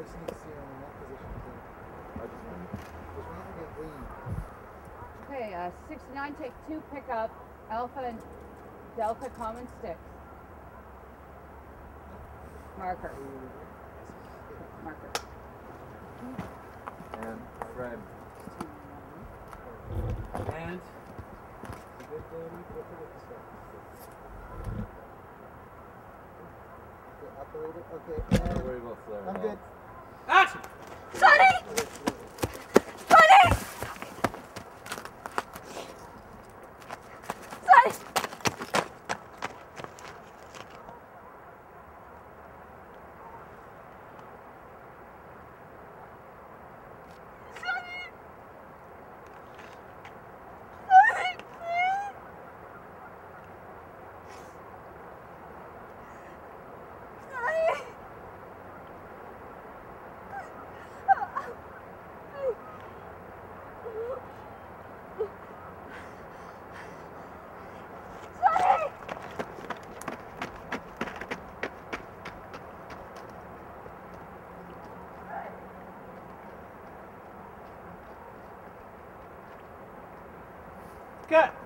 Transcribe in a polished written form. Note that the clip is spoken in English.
I just need to see him in that position too. I just want to get lean. Okay, 69, take two, pick up Alpha and Delta common sticks. Marker. Marker. And red. And it's a good day we put it at the side. Okay, operator. Okay, and don't worry about flare. I'm good. Action! Sonny! Sonny! Cut.